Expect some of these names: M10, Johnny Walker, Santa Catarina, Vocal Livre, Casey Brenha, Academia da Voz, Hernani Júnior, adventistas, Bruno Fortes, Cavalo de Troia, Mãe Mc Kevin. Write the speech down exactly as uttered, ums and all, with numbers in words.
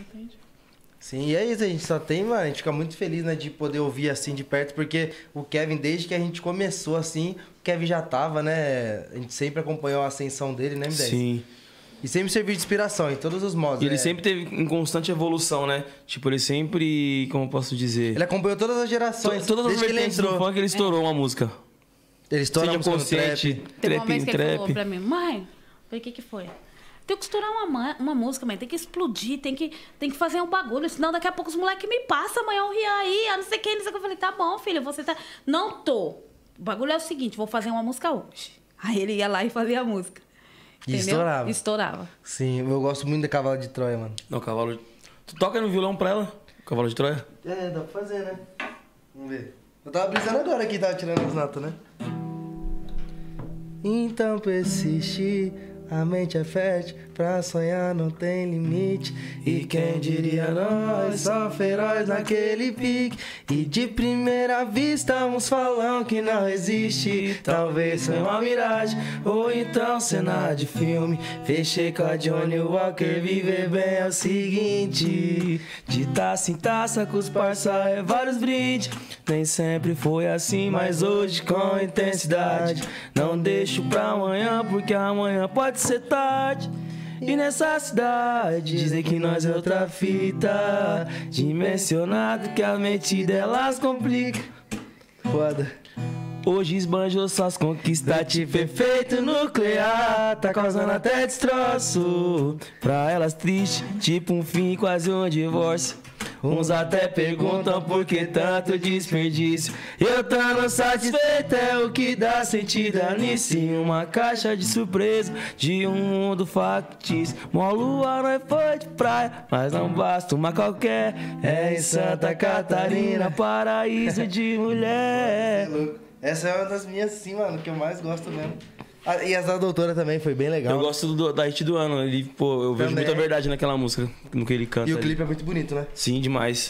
Entende? Sim, e é isso, a gente só tem, mano, a gente fica muito feliz, né, de poder ouvir assim de perto, porque o Kevin, desde que a gente começou assim, o Kevin já tava, né, a gente sempre acompanhou a ascensão dele, né, M dez? Sim. E sempre serviu de inspiração, em todos os modos. E ele é... sempre teve em constante evolução, né? Tipo, ele sempre, como eu posso dizer... Ele acompanhou todas as gerações. To todas as vertentes do funk, ele estourou é. uma música. Ele estourou uma música no trap. Teve uma vez que ele falou pra mim, mãe, o que que foi? Tem que estourar uma, uma música, mãe, tem que explodir, tem que, tem que fazer um bagulho, senão daqui a pouco os moleques me passam, amanhã eu ri aí, a não sei quem, não sei o que. Eu falei, tá bom, filho, você tá... Não tô. O bagulho é o seguinte, vou fazer uma música hoje. Aí ele ia lá e fazia a música. E estourava. Estourava. Sim, eu gosto muito de Cavalo de Troia, mano. Não, Cavalo... Tu toca no violão pra ela? Cavalo de Troia? É, dá pra fazer, né? Vamos ver. Eu tava brisando agora aqui, tava tirando as notas, né? Então persiste, a mente é fértil, pra sonhar não tem limite. E quem diria nós, só feroz naquele pique. E de primeira vista uns falam que não existe. Talvez foi uma miragem, ou então cena de filme. Fechei com a Johnny Walker, viver bem é o seguinte. De taça em taça, com os parça é vários brindes. Nem sempre foi assim, mas hoje com intensidade. Não deixo pra amanhã, porque amanhã pode ser tarde. E nessa cidade dizem que nós é outra fita, dimensionado que a mente delas complica. Foda. Hoje esbanjou suas conquistas, tipo efeito nuclear, tá causando até destroço. Pra elas triste, tipo um fim, quase um divórcio. Uns até perguntam por que tanto desperdício. Eu tô não satisfeito, é o que dá sentido nisso. Uma caixa de surpresa de um mundo factício. Mó lua, nós foi de praia, mas não basta uma qualquer. É em Santa Catarina, paraíso de mulher. Essa é uma das minhas, sim, mano, que eu mais gosto mesmo. Ah, e essa doutora também foi bem legal. Eu gosto do, da hit do ano. Ele, pô, eu também vejo muita verdade naquela música, no que ele canta. E o clipe ali é muito bonito, né? Sim, demais.